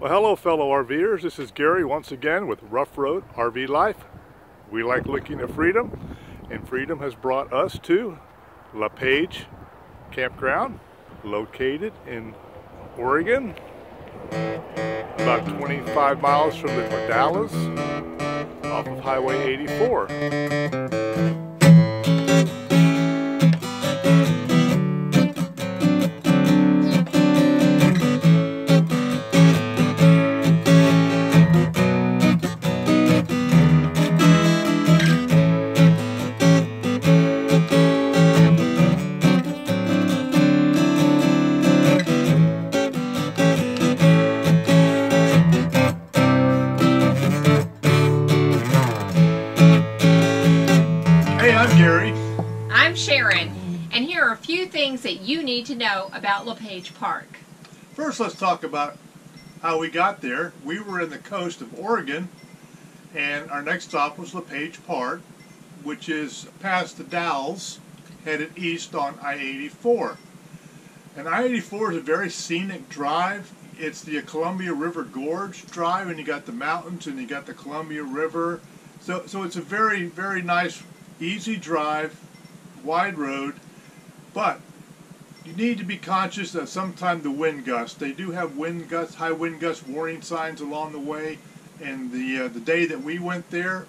Well, hello fellow RVers, this is Gary once again with Ruff Road RV Life. We like looking at freedom, and freedom has brought us to LePage Campground, located in Oregon, about 25 miles from Dalles, off of Highway 84. That you need to know about LePage Park. First, let's talk about how we got there. We were in the coast of Oregon, and our next stop was LePage Park, which is past the Dalles, headed east on I-84. And I-84 is a very scenic drive. It's the Columbia River Gorge drive, and you got the mountains and you got the Columbia River. So it's a very, very nice, easy drive, wide road, but you need to be conscious of sometimes the wind gusts. They do have wind gusts, high wind gust warning signs along the way. And the day that we went there,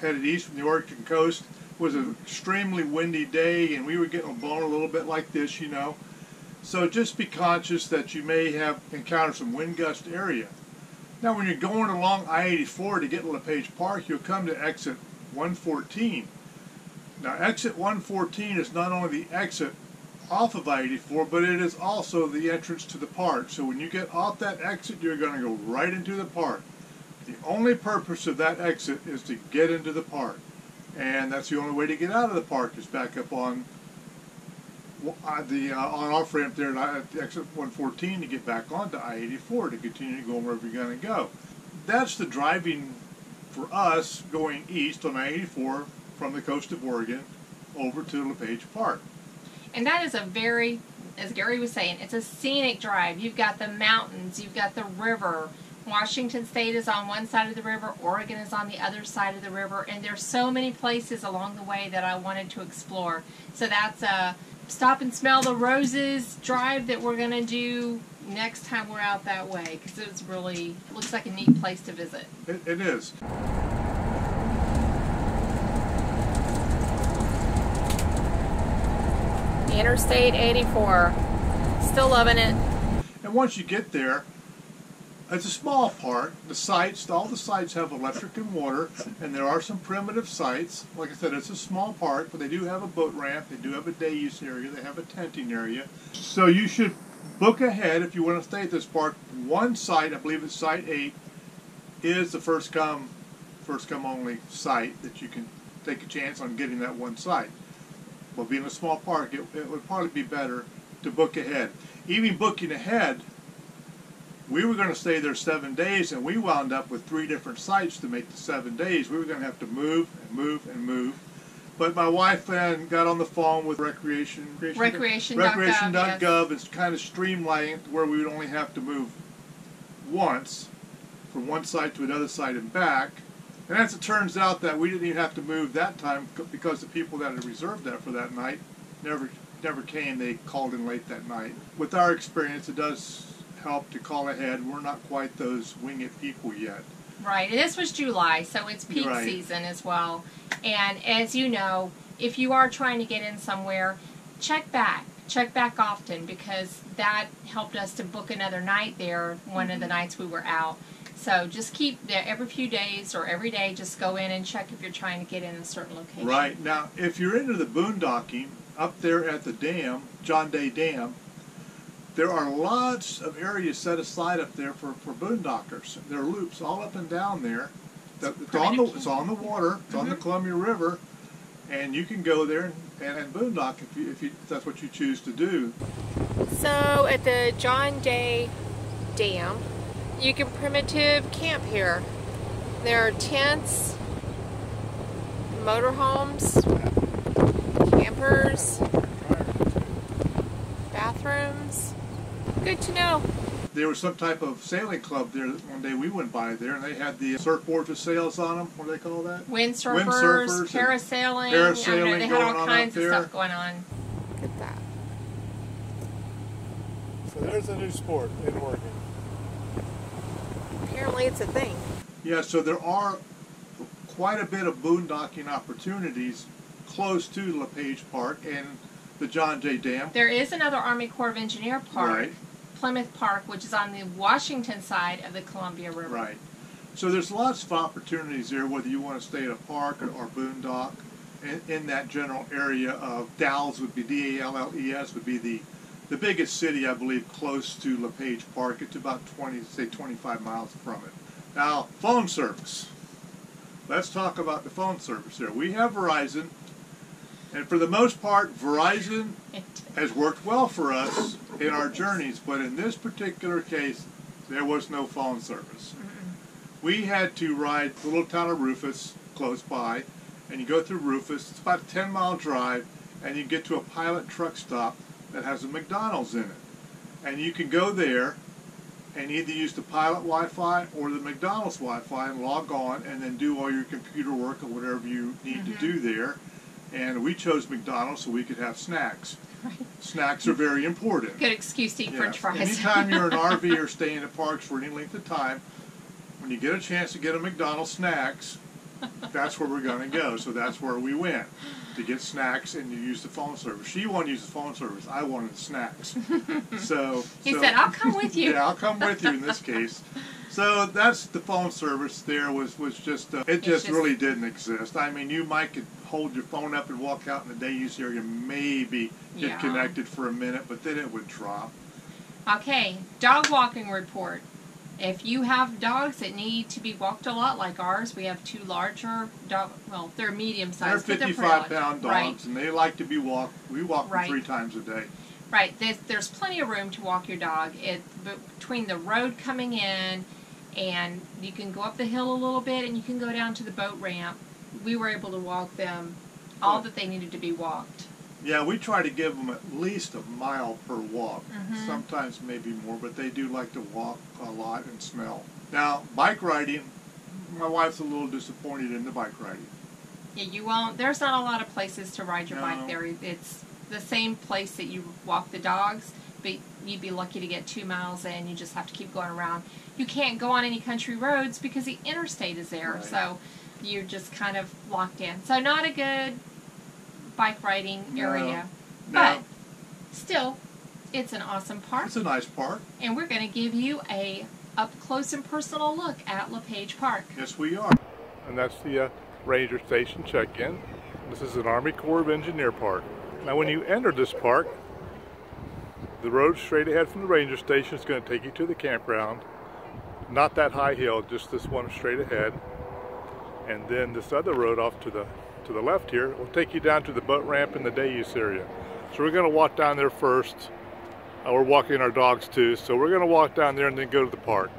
headed east from the Oregon coast, was an extremely windy day, and we were getting blown a little bit like this, you know. So just be conscious that you may have encountered some wind gust area. Now when you're going along I-84 to get to LePage Park, you'll come to exit 114. Now exit 114 is not only the exit off of I-84, but it is also the entrance to the park. So when you get off that exit, you're going to go right into the park. The only purpose of that exit is to get into the park, and that's the only way to get out of the park is back up on the on-off ramp there at the exit 114 to get back onto I-84 to continue going wherever you're going to go. That's the driving for us going east on I-84 from the coast of Oregon over to LePage Park. And that is a very, as Gary was saying, it's a scenic drive. You've got the mountains, you've got the river. Washington State is on one side of the river, Oregon is on the other side of the river, and there's so many places along the way that I wanted to explore. So that's a stop and smell the roses drive that we're going to do next time we're out that way, because it's really, looks like a neat place to visit. It is. Interstate 84. Still loving it. And once you get there, it's a small park. The sites, all the sites have electric and water, and there are some primitive sites. Like I said, it's a small park, but they do have a boat ramp, they do have a day use area, they have a tenting area. So you should book ahead if you want to stay at this park. One site, I believe it's site 8, is the first come only site that you can take a chance on getting that one site. Well, being a small park, it would probably be better to book ahead. Even booking ahead, we were going to stay there 7 days, and we wound up with 3 different sites to make the 7 days. We were going to have to move and move and move. But my wife then got on the phone with recreation.gov. It's kind of streamlined where we would only have to move once from one site to another site and back. And as it turns out, that we didn't even have to move that time because the people that had reserved that for that night never came. They called in late that night. With our experience, it does help to call ahead. We're not quite those wing-it people yet. Right. And this was July, so it's peak season as well. And as you know, if you are trying to get in somewhere, check back. Check back often, because that helped us to book another night there one of the nights we were out. So just keep there every few days or every day, just go in and check if you're trying to get in a certain location. Right. Now, if you're into the boondocking, up there at the dam, John Day Dam, there are lots of areas set aside up there for boondockers. There are loops all up and down there. It's on the water. It's on the Columbia River. And you can go there and boondock if that's what you choose to do. So at the John Day Dam, you can primitive camp here. There are tents, motorhomes, campers, bathrooms. Good to know. There was some type of sailing club there one day we went by there, and they had the surfboards with sails on them. What do they call that? Windsurfers, parasailing. I mean, they had all kinds of stuff going on. Look at that. So there's a new sport in Oregon. Apparently it's a thing. Yeah, so there are quite a bit of boondocking opportunities close to LePage Park and the John Day Dam. There is another Army Corps of Engineer park, right. Plymouth Park, which is on the Washington side of the Columbia River. Right. So there's lots of opportunities there, whether you want to stay at a park or boondock, in that general area of Dalles would be, D-A-L-L-E-S, would be the biggest city, I believe, close to LePage Park. It's about 25 miles from it. Now, phone service. Let's talk about the phone service there. We have Verizon, and for the most part, Verizon has worked well for us in our journeys, but in this particular case, there was no phone service. We had to ride the little town of Rufus close by, and you go through Rufus, it's about a 10-mile drive, and you get to a Pilot truck stop that has a McDonald's in it. And you can go there and either use the Pilot Wi-Fi or the McDonald's Wi-Fi and log on and then do all your computer work or whatever you need to do there. And we chose McDonald's so we could have snacks. Right. Snacks are very important. Good excuse to eat French fries. Anytime you're in an RV or staying at parks for any length of time, when you get a chance to get a McDonald's snacks, that's where we're going to go. So that's where we went to get snacks and to use the phone service. She wanted to use the phone service. I wanted the snacks. So he said, "I'll come with you." Yeah, I'll come with you in this case. So that's the phone service. There was just it just really didn't exist. I mean, you might could hold your phone up and walk out in the day use area, maybe get connected for a minute, but then it would drop. Okay, dog walking report. If you have dogs that need to be walked a lot, like ours, we have two larger dogs. Well, they're medium-sized. They're 55-pound dogs, right. And they like to be walked. We walk them 3 times a day. Right. There's plenty of room to walk your dog. It between the road coming in, and you can go up the hill a little bit, and you can go down to the boat ramp. We were able to walk them all that they needed to be walked. Yeah, we try to give them at least a mile per walk, sometimes maybe more, but they do like to walk a lot and smell. Now, bike riding, my wife's a little disappointed in the bike riding. Yeah, you won't. There's not a lot of places to ride your bike there. It's the same place that you walk the dogs, but you'd be lucky to get 2 miles in. You just have to keep going around. You can't go on any country roads because the interstate is there, so you're just kind of locked in. So not a good bike riding area, but still, it's an awesome park. It's a nice park, and we're going to give you a up close and personal look at LePage Park. Yes, we are, and that's the Ranger Station check-in. This is an Army Corps of Engineer park. Now, when you enter this park, the road straight ahead from the Ranger Station is going to take you to the campground. Not that high hill, just this one straight ahead, and then this other road off to the left here will take you down to the boat ramp in the day use area. So we're going to walk down there first. We're walking our dogs too, so we're going to walk down there and then go to the park.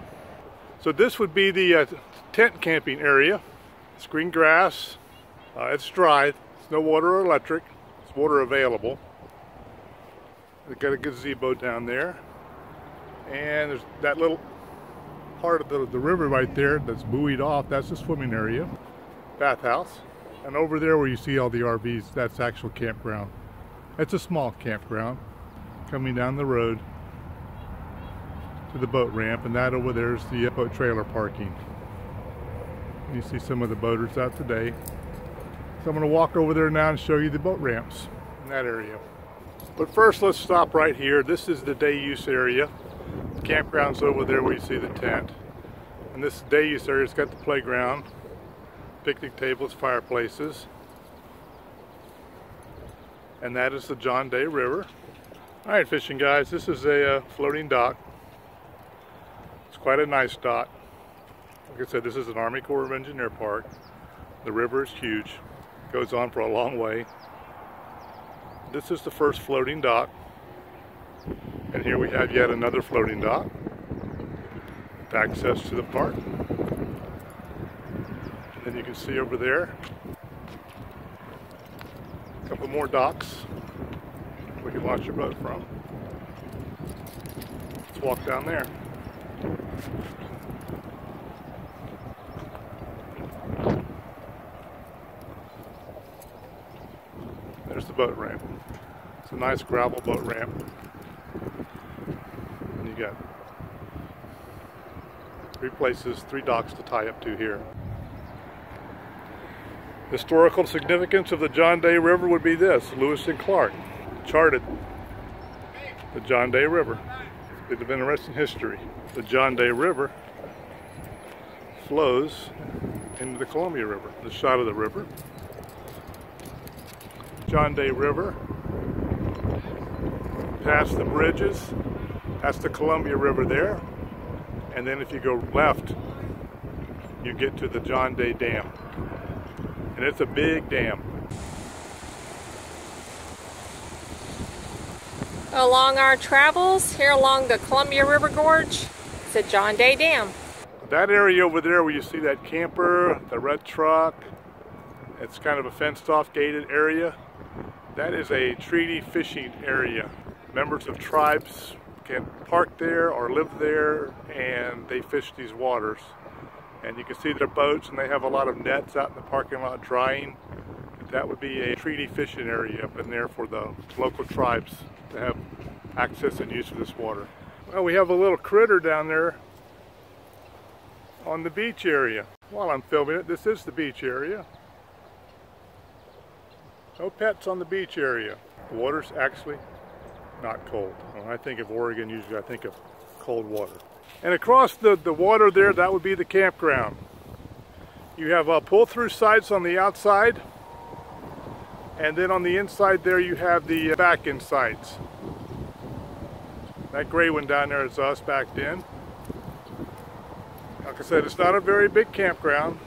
So this would be the tent camping area. It's green grass. It's dry. It's no water or electric. It's water available. We've got a gazebo down there, and there's that little part of the river right there that's buoyed off. That's the swimming area. Bathhouse. And over there where you see all the RVs, that's actual campground. It's a small campground coming down the road to the boat ramp, and that over there is the boat trailer parking. You see some of the boaters out today. So I'm going to walk over there now and show you the boat ramps in that area. But first let's stop right here. This is the day use area. The campground's over there where you see the tent. And this day use area has got the playground, picnic tables, fireplaces, and that is the John Day River. All right, fishing guys, this is a floating dock. It's quite a nice dock. Like I said, this is an Army Corps of Engineer park. The river is huge. It goes on for a long way. This is the first floating dock, and here we have yet another floating dock with access to the park. And you can see over there a couple more docks we can launch your boat from. Let's walk down there. There's the boat ramp. It's a nice gravel boat ramp. And you got three places, three docks to tie up to here. Historical significance of the John Day River would be this. Lewis and Clark charted the John Day River. It's been an interesting history. The John Day River flows into the Columbia River. The shot of the river. John Day River, past the bridges, that's the Columbia River there, and then if you go left, you get to the John Day Dam, and it's a big dam. Along our travels here along the Columbia River Gorge, it's the John Day Dam. That area over there where you see that camper, the red truck, it's kind of a fenced off gated area. That is a treaty fishing area. Members of tribes can park there or live there, and they fish these waters. And you can see their boats, and they have a lot of nets out in the parking lot drying. That would be a treaty fishing area up in there for the local tribes to have access and use of this water. Well, we have a little critter down there on the beach area. While I'm filming it, this is the beach area. No pets on the beach area. The water's actually not cold. When I think of Oregon, usually I think of cold water. And across the water there, that would be the campground. You have pull-through sites on the outside, and then on the inside there you have the back-in sites. That gray one down there is us backed in. Like I said, it's not a very big campground.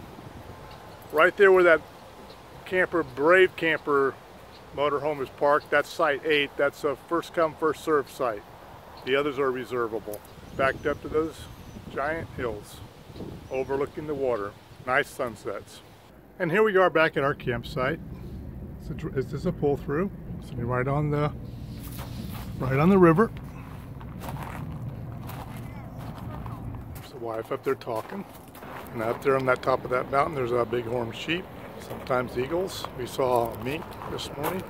Right there where that camper, Brave Camper motorhome is parked, that's site 8. That's a first come first serve site. The others are reservable. Backed up to those giant hills overlooking the water. Nice sunsets. And here we are back at our campsite. This is a pull through. It's right on the river. There's the wife up there talking. And up there on that top of that mountain there's a bighorn sheep. Sometimes eagles. We saw mink this morning.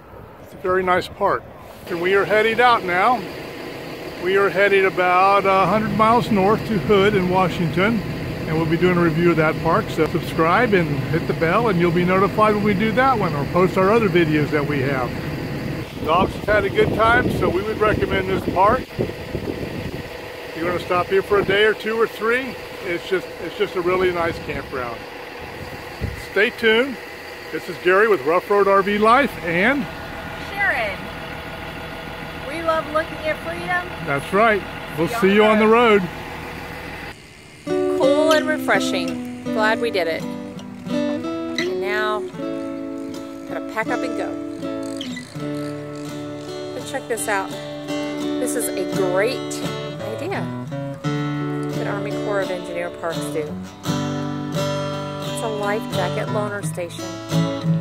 It's a very nice park. And we are headed out now. We are headed about 100 miles north to Hood in Washington, and we'll be doing a review of that park. So subscribe and hit the bell, and you'll be notified when we do that one or post our other videos that we have. Dogs have had a good time, so we would recommend this park. If you want to stop here for a day or two or three, it's just a really nice campground. Stay tuned. This is Gary with Ruff Road RV Life and Sharon. We love looking at freedom. That's right. We'll see you on the road. Cool and refreshing. Glad we did it. And now, gotta pack up and go. But check this out. This is a great idea that Army Corps of Engineers parks do. It's a life jacket loaner station.